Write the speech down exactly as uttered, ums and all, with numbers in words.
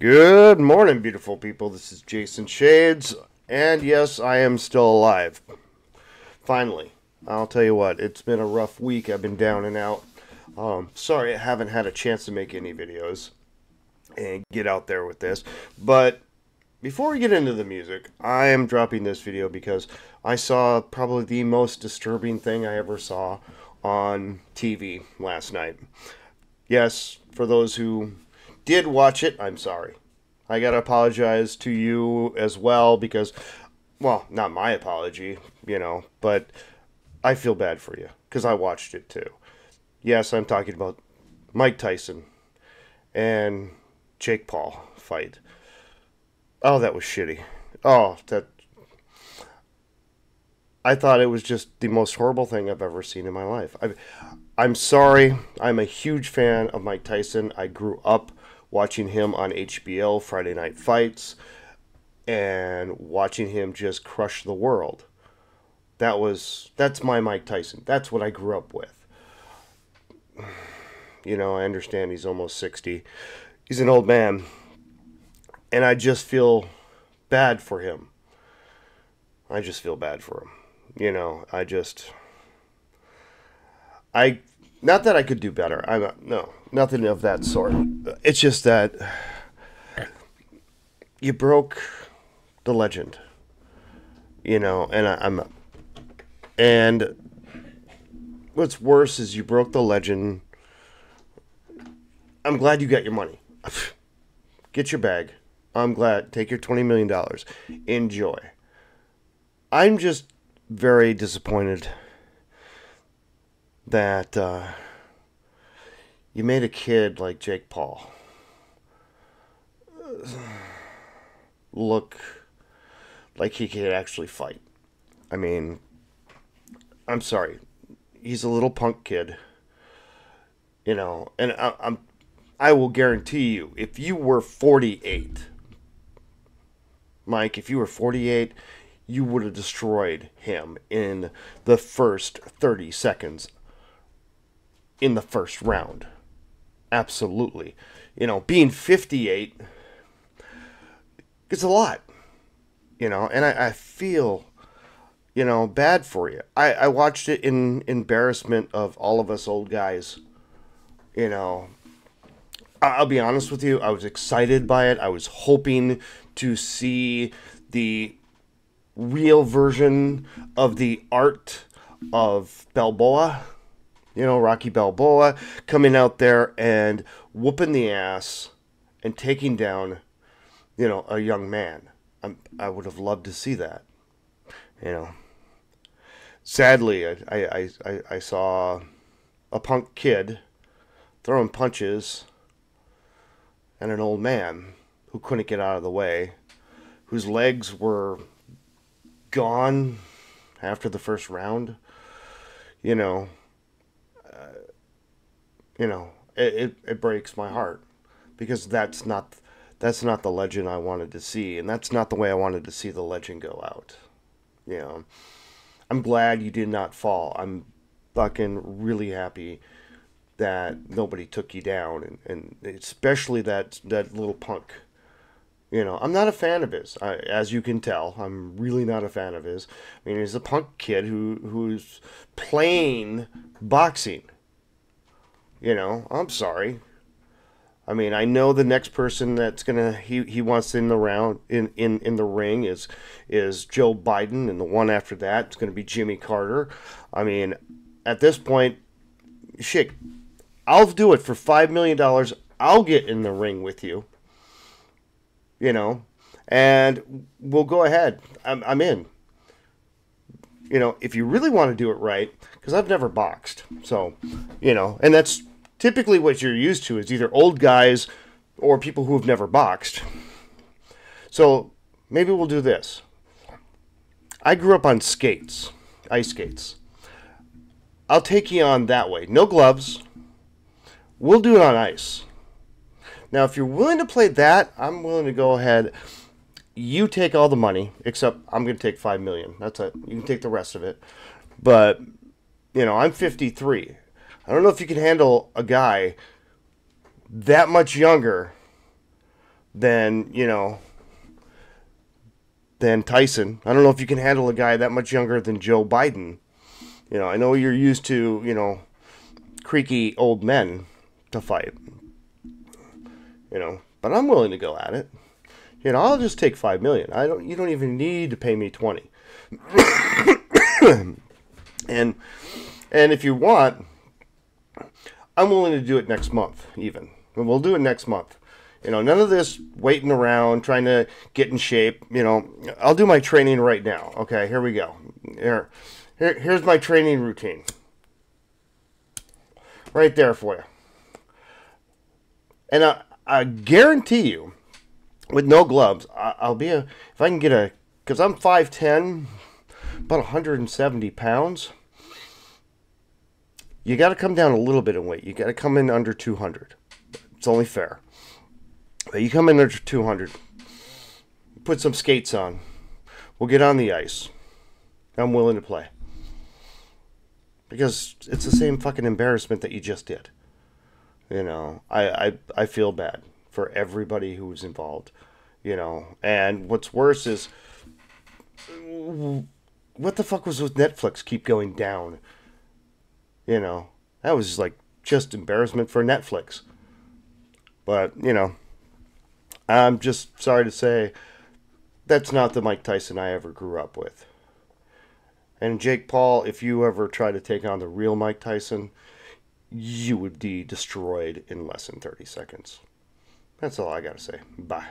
Good morning, beautiful people. This is Jason Shades, and yes, I am still alive. Finally. I'll tell you what, it's been a rough week. I've been down and out. Um, sorry I haven't had a chance to make any videos and get out there with this. But before we get into the music, I am dropping this video because I saw probably the most disturbing thing I ever saw on T V last night. Yes, for those who did watch it, I'm sorry. I gotta apologize to you as well because, well, not my apology, you know, but I feel bad for you because I watched it too. Yes, I'm talking about Mike Tyson and Jake Paul fight. Oh, that was shitty. Oh, that. I thought it was just the most horrible thing I've ever seen in my life. I, I'm sorry. I'm a huge fan of Mike Tyson. I grew up watching him on H B O Friday Night Fights and watching him just crush the world. That was, that's my Mike Tyson. That's what I grew up with. You know, I understand he's almost sixty. He's an old man. And I just feel bad for him. I just feel bad for him. You know, I just, I, not that I could do better. I'm not, no, nothing of that sort. It's just that you broke the legend, you know, and I, I'm, and what's worse is you broke the legend. I'm glad you got your money. Get your bag. I'm glad. Take your twenty million dollars. Enjoy. I'm just very disappointed that uh, you made a kid like Jake Paul look like he could actually fight. I mean, I'm sorry. He's a little punk kid, you know, and I, I'm, I will guarantee you, if you were forty-eight, Mike, if you were forty-eight, you would have destroyed him in the first thirty seconds, in the first round. Absolutely. You know, being fifty-eight, it's a lot, you know, and I, I feel, you know, bad for you. I, I watched it in embarrassment of all of us old guys, you know. I'll be honest with you, I was excited by it. I was hoping to see the real version of the art of Balboa, you know, Rocky Balboa, coming out there and whooping the ass and taking down, you know, a young man. I'm, I would have loved to see that, you know. Sadly, I, I, I, I saw a punk kid throwing punches and an old man who couldn't get out of the way, whose legs were gone after the first round. You know, uh, you know, it, it, it breaks my heart because that's not, that's not the legend I wanted to see. And that's not the way I wanted to see the legend go out. You know, I'm glad you did not fall. I'm fucking really happy that nobody took you down, and, and especially that that little punk. You know, I'm not a fan of his, I, as you can tell. I'm really not a fan of his. I mean, he's a punk kid who who's playing boxing. You know, I'm sorry. I mean, I know the next person that's gonna he he wants in the round in in in the ring is is Joe Biden, and the one after that is gonna be Jimmy Carter. I mean, at this point, shit. I'll do it for five million dollars. I'll get in the ring with you, you know, and we'll go ahead. I'm, I'm in, you know, if you really want to do it right, because I've never boxed. So, you know, and that's typically what you're used to is either old guys or people who have never boxed. So maybe we'll do this. I grew up on skates, ice skates. I'll take you on that way. No gloves. We'll do it on ice. Now, if you're willing to play that, I'm willing to go ahead. You take all the money, except I'm going to take five million dollars. That's it. You can take the rest of it. But, you know, I'm fifty-three. I don't know if you can handle a guy that much younger than, you know, than Tyson. I don't know if you can handle a guy that much younger than Joe Biden. You know, I know you're used to, you know, creaky old men to fight. You know, but I'm willing to go at it. You know, I'll just take five million. I don't. You don't even need to pay me twenty. and and if you want, I'm willing to do it next month. Even and we'll do it next month. You know, none of this waiting around trying to get in shape. You know, I'll do my training right now. Okay, here we go. Here, here here's my training routine. Right there for you. And I, I guarantee you, with no gloves, I, I'll be a, if I can get a, because I'm five ten, about one hundred seventy pounds. You got to come down a little bit in weight. You got to come in under two hundred. It's only fair. But you come in under two hundred, put some skates on. We'll get on the ice. I'm willing to play. Because it's the same fucking embarrassment that you just did. You know, I, I, I feel bad for everybody who was involved, you know. And what's worse is, what the fuck was with Netflix keep going down? You know, that was like just embarrassment for Netflix. But, you know, I'm just sorry to say, that's not the Mike Tyson I ever grew up with. And Jake Paul, if you ever try to take on the real Mike Tyson, you would be destroyed in less than thirty seconds. That's all I gotta say. Bye.